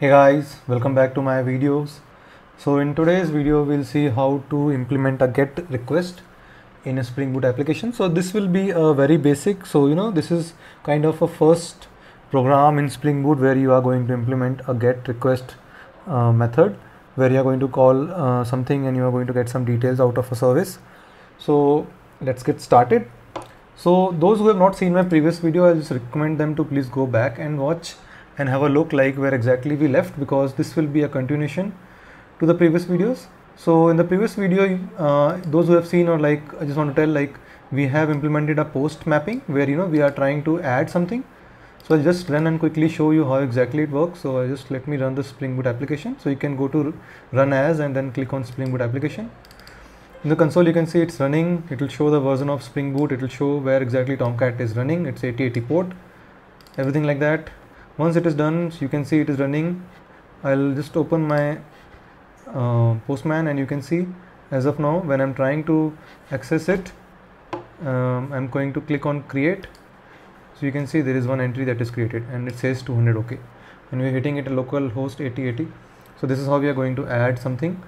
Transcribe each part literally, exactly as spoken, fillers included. Hey guys, welcome back to my videos. So in today's video we'll see how to implement a GET request in a Spring Boot application. So this will be a very basic, so you know this is kind of a first program in Spring Boot where you are going to implement a GET request uh, method where you are going to call uh, something and you are going to get some details out of a service. So let's get started. So those who have not seen my previous video, I'll just recommend them to please go back and watch and have a look like where exactly we left, because this will be a continuation to the previous videos. So in the previous video, uh, those who have seen, or like I just want to tell, like we have implemented a post mapping where you know we are trying to add something. So I'll just run and quickly show you how exactly it works. So I just let me run the Spring Boot application. So you can go to run as and then click on Spring Boot application. In the console you can see it's running, it will show the version of Spring Boot, it will show where exactly Tomcat is running, it's eighty eighty port, everything like that. Once it is done, you can see it is running. I'll just open my uh, Postman and you can see as of now when I'm trying to access it, um, I'm going to click on create. So you can see there is one entry that is created and it says two hundred OK, and we're hitting it a local host eighty eighty. So this is how we are going to add something.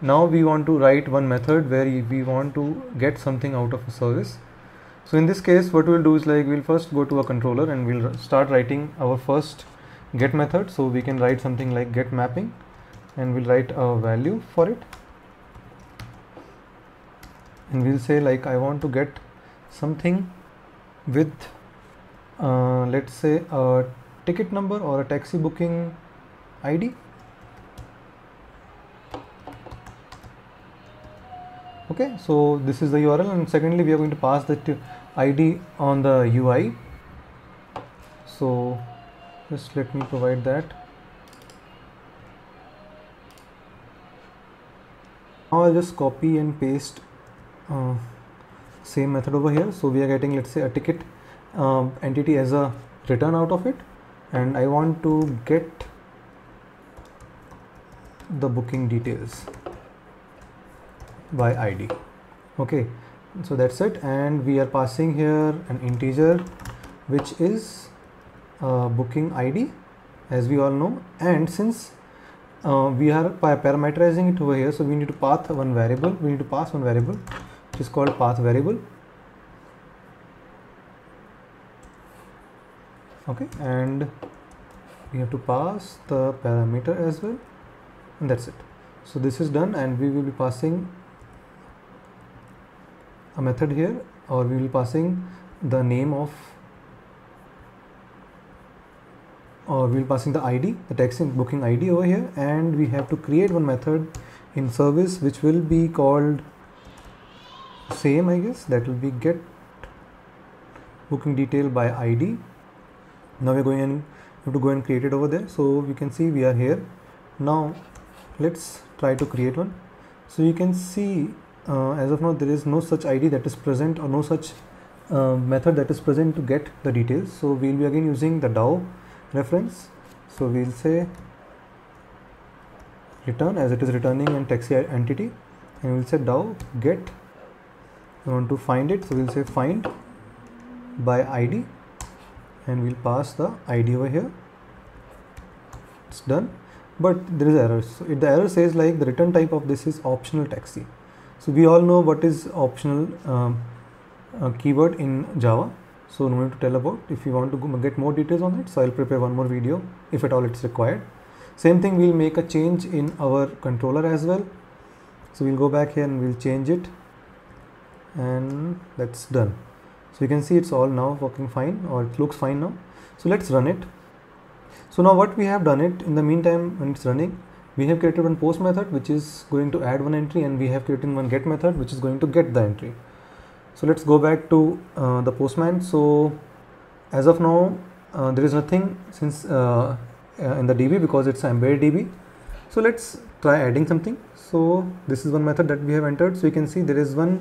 Now we want to write one method where we want to get something out of a service. So in this case what we'll do is like we'll first go to a controller and we'll start writing our first get method. So we can write something like get mapping and we'll write a value for it, and we'll say like I want to get something with uh, let's say a ticket number or a taxi booking I D. Okay, so this is the U R L, and secondly we are going to pass the I D on the U I. So just let me provide that. Now I'll just copy and paste uh, same method over here. So we are getting, let's say, a ticket um, entity as a return out of it, and I want to get the booking details by I D. Okay, so that's it, and we are passing here an integer which is uh, booking I D, as we all know, and since uh, we are parameterizing it over here, so we need to path one variable we need to pass one variable which is called path variable. Okay, and we have to pass the parameter as well, and that's it. So this is done, and we will be passing a method here, or we will passing the name of, or we will passing the I D, the taxi booking I D over here, and we have to create one method in service which will be called same, I guess, that will be get booking detail by I D. Now we're going and have to go and create it over there. So you can see we are here. Now let's try to create one. So you can see Uh, as of now there is no such I D that is present, or no such uh, method that is present to get the details. So we will be again using the DAO reference. So we will say return, as it is returning an taxi entity, and we will say DAO get, we want to find it, so we will say find by I D, and we will pass the I D over here. It's done, but there is errors. So if the error says like the return type of this is optional taxi. So we all know what is optional um, uh, keyword in Java, so no need to tell about. If you want to go get more details on it, so I'll prepare one more video if at all it's required. Same thing, we'll make a change in our controller as well. So we'll go back here and we'll change it, and that's done. So you can see it's all now working fine, or it looks fine now. So let's run it. So now what we have done it in the meantime, when it's running, we have created one post method which is going to add one entry, and we have created one get method which is going to get the entry. So let's go back to uh, the Postman. So as of now uh, there is nothing since uh, in the D B, because it's embedded D B. So let's try adding something. So this is one method that we have entered. So you can see there is one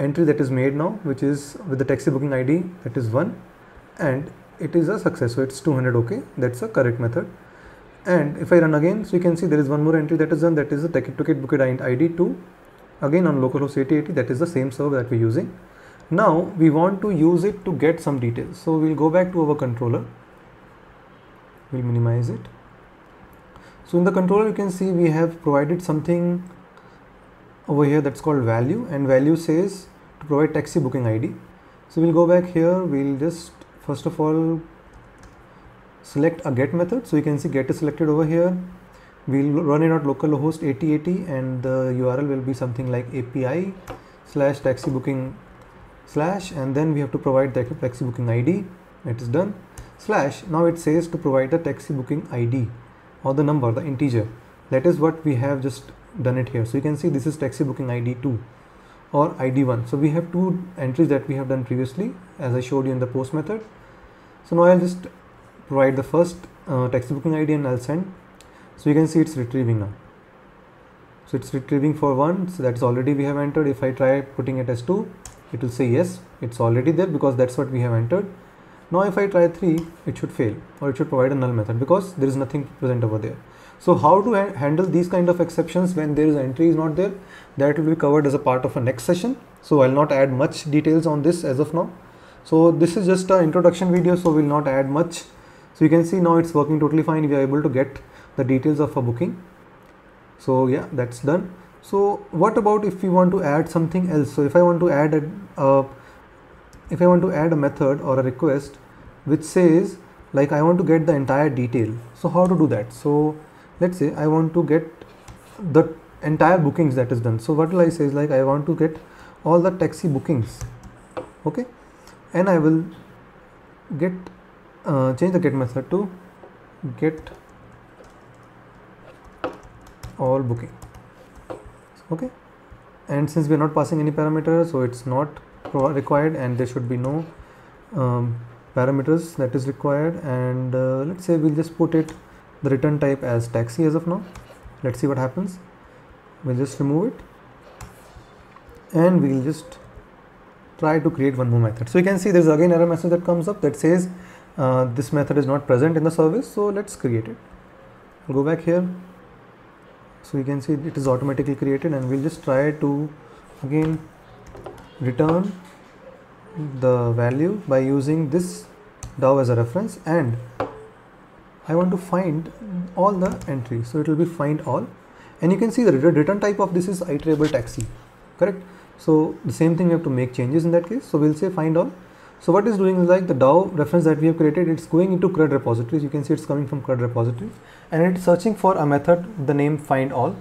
entry that is made now, which is with the taxi booking I D, that is one, and it is a success, so it's two hundred OK, that's a correct method. And if I run again, so you can see there is one more entry that is done, that is the ticket ticket booked I D two, again on localhost eighty eighty, that is the same server that we're using. Now we want to use it to get some details, so we'll go back to our controller, we'll minimize it. So in the controller you can see we have provided something over here that's called value, and value says to provide taxi booking I D. So we'll go back here, we'll just first of all select a get method. So you can see get is selected over here. We'll run it at localhost eighty eighty, and the U R L will be something like A P I slash taxi booking slash, and then we have to provide the taxi booking I D. It is done. Slash, now it says to provide the taxi booking I D or the number, the integer. That is what we have just done it here. So you can see this is taxi booking I D two or I D one. So we have two entries that we have done previously, as I showed you in the post method. So now I'll just provide the first uh, taxi booking I D and I'll send. So you can see it's retrieving now. So it's retrieving for one, so that's already we have entered. If I try putting it as two, it will say yes, it's already there because that's what we have entered. Now if I try three, it should fail, or it should provide a null method because there is nothing present over there. So how to ha handle these kind of exceptions when there is entry is not there, that will be covered as a part of a next session. So I'll not add much details on this as of now. So this is just an introduction video, so we'll not add much. So you can see now it's working totally fine. We are able to get the details of a booking. So yeah, that's done. So what about if we want to add something else? So if I want to add a uh, if I want to add a method or a request which says like I want to get the entire detail. So how to do that? So let's say I want to get the entire bookings that is done. So what will I say is like I want to get all the taxi bookings, okay, and I will get uh, change the get method to get all booking, okay, and since we are not passing any parameters, so it's not required, and there should be no um, parameters that is required. And uh, let's say we'll just put it the return type as taxi as of now. Let's see what happens. We'll just remove it and we'll just try to create one more method. So you can see there's again error message that comes up that says uh, this method is not present in the service, so let's create it. I'll go back here. So you can see it is automatically created, and we'll just try to again return the value by using this DAO as a reference, and I want to find all the entries, so it will be find all. And you can see the return type of this is iterable taxi, correct? So the same thing, we have to make changes in that case. So we'll say find all. So what is doing is like the DAO reference that we have created, it's going into CRUD repositories. You can see it's coming from CRUD repository, and it's searching for a method with the name find all,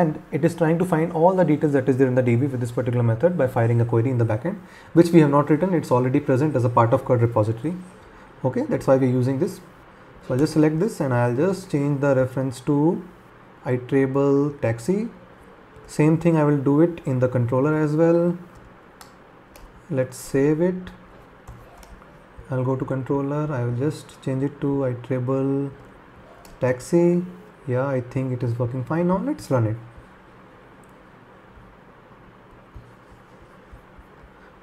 and it is trying to find all the details that is there in the D B with this particular method by firing a query in the backend, which we have not written. It's already present as a part of CRUD repository. Okay, that's why we're using this. So I'll just select this and I'll just change the reference to iterable taxi. Same thing, I will do it in the controller as well. Let's save it. I'll go to controller. I will just change it to iterable taxi. Yeah, I think it is working fine now. Let's run it.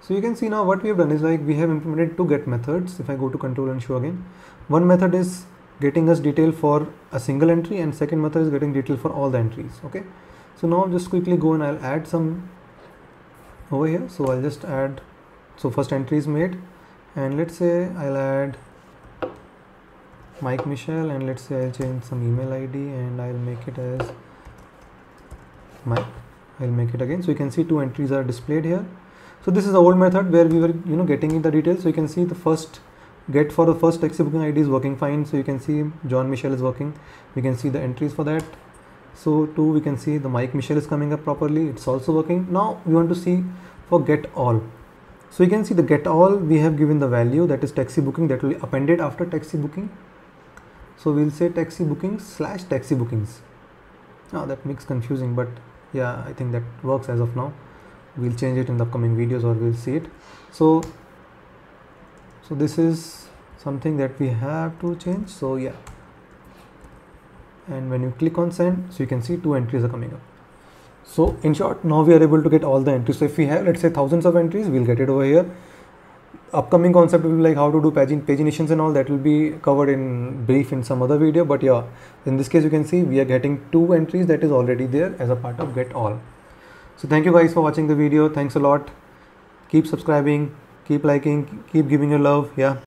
So you can see now what we have done is like we have implemented two get methods. If I go to control and show again, one method is getting us detail for a single entry, and second method is getting detail for all the entries. Okay. So now I'll just quickly go and I'll add some over here. So I'll just add. So first entry is made, and let's say I'll add Mike Michelle, and let's say I'll change some email I D and I'll make it as Mike. I'll make it again. So you can see two entries are displayed here. So this is the old method where we were, you know, getting in the details. So you can see the first get for the first taxi booking I D is working fine. So you can see John Michelle is working. We can see the entries for that. So too we can see the Mike Michelle is coming up properly. It's also working. Now we want to see for get all. So you can see the get all, we have given the value that is taxi booking, that will be appended after taxi booking. So we'll say taxi bookings slash taxi bookings. Now that makes confusing, but yeah, I think that works as of now. We'll change it in the upcoming videos, or we'll see it. So, so this is something that we have to change. So yeah, and when you click on send, so you can see two entries are coming up. So in short, now we are able to get all the entries. So if we have, let's say, thousands of entries, we'll get it over here. Upcoming concept will be like how to do pagin paginations and all, that will be covered in brief in some other video. But yeah, in this case, you can see we are getting two entries that is already there as a part of get all. So thank you guys for watching the video. Thanks a lot. Keep subscribing, keep liking, keep giving your love. Yeah.